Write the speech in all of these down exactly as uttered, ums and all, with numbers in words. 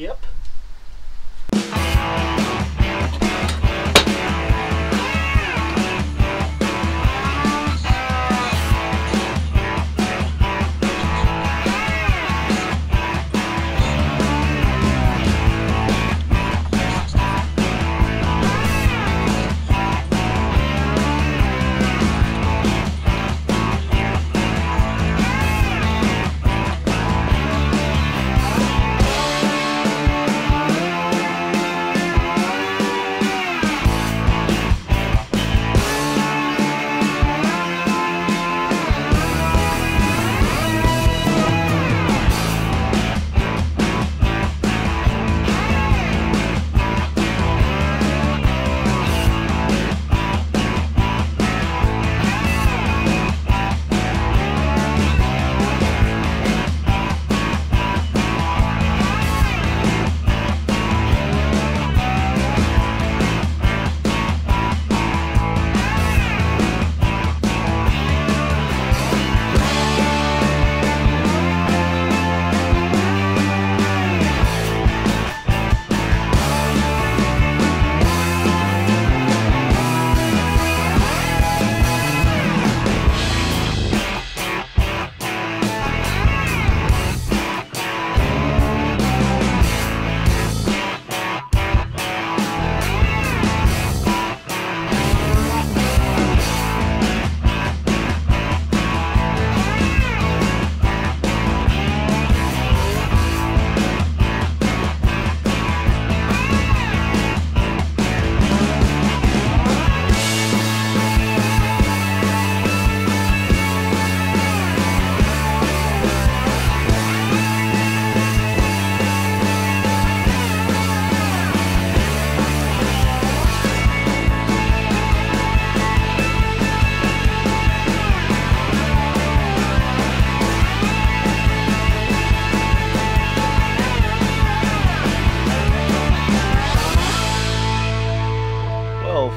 Yep.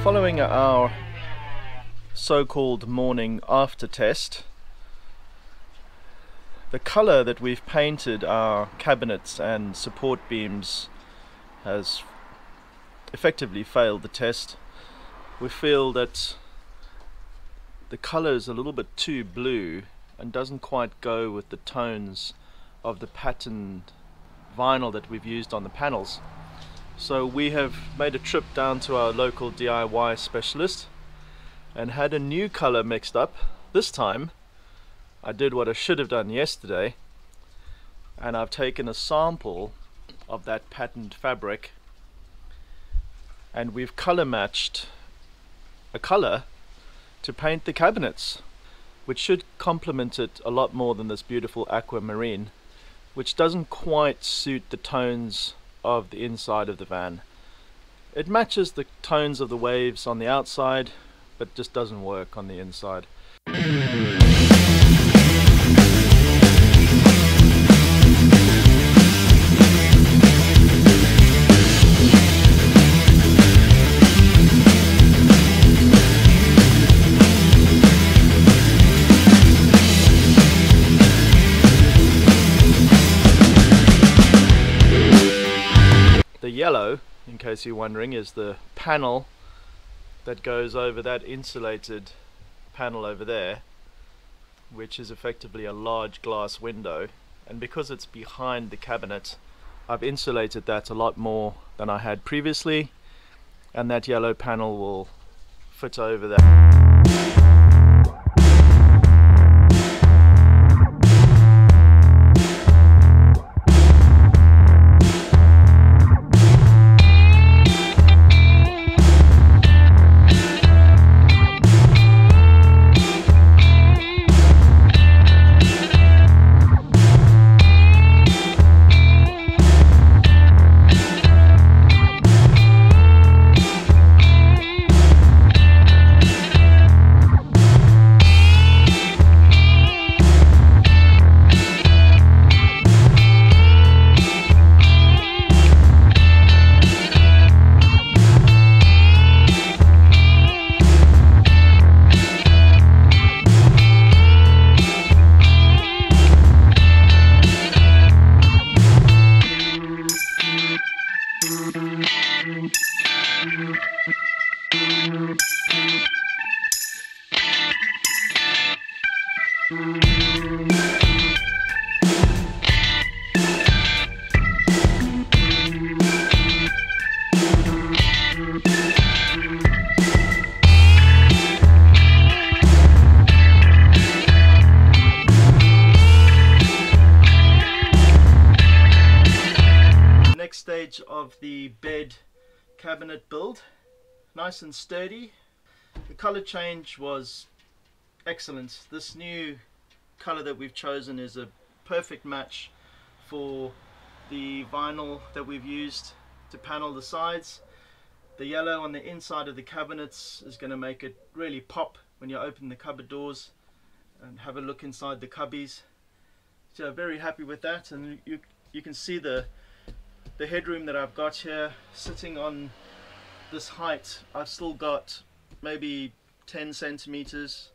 Following our so-called morning after test, the colour that we've painted our cabinets and support beams has effectively failed the test. We feel that the colour is a little bit too blue and doesn't quite go with the tones of the patterned vinyl that we've used on the panels. So we have made a trip down to our local D I Y specialist and had a new color mixed up. This time I did what I should have done yesterday, and I've taken a sample of that patterned fabric and we've color matched a color to paint the cabinets, which should complement it a lot more than this beautiful aquamarine, which doesn't quite suit the tones of the inside of the van. It matches the tones of the waves on the outside, but just doesn't work on the inside. Yellow, in case you're wondering, is the panel that goes over that insulated panel over there, which is effectively a large glass window, and because it's behind the cabinet I've insulated that a lot more than I had previously, and that yellow panel will fit over that. edge of the bed cabinet build. Nice and sturdy. The color change was excellent. This new color that we've chosen is a perfect match for the vinyl that we've used to panel the sides. The yellow on the inside of the cabinets is going to make it really pop when you open the cupboard doors and have a look inside the cubbies. So very happy with that, and you you can see the the headroom that I've got here. Sitting on this height, I've still got maybe ten centimeters,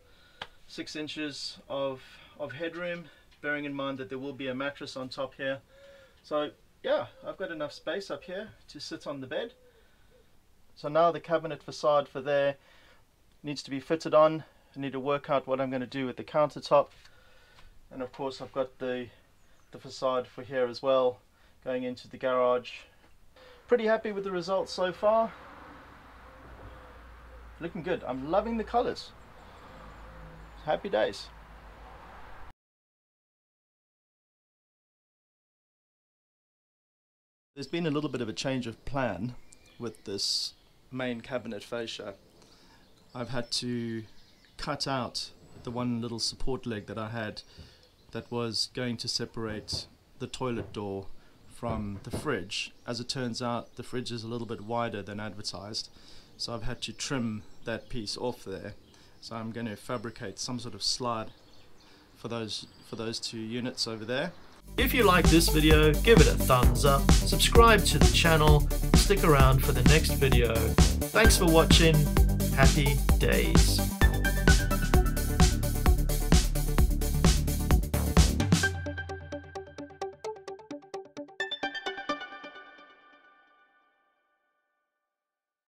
six inches of of headroom, bearing in mind that there will be a mattress on top here. So yeah, I've got enough space up here to sit on the bed. So now the cabinet facade for there needs to be fitted on. I need to work out what I'm going to do with the countertop, and of course I've got the the facade for here as well, going into the garage. Pretty happy with the results so far. Looking good. I'm loving the colors. Happy days. There's been a little bit of a change of plan with this main cabinet fascia. I've had to cut out the one little support leg that I had that was going to separate the toilet door from the fridge. As it turns out, the fridge is a little bit wider than advertised, so I've had to trim that piece off there. So I'm going to fabricate some sort of slide for those for those two units over there. If you like this video, give it a thumbs up, subscribe to the channel, stick around for the next video. Thanks for watching. Happy days.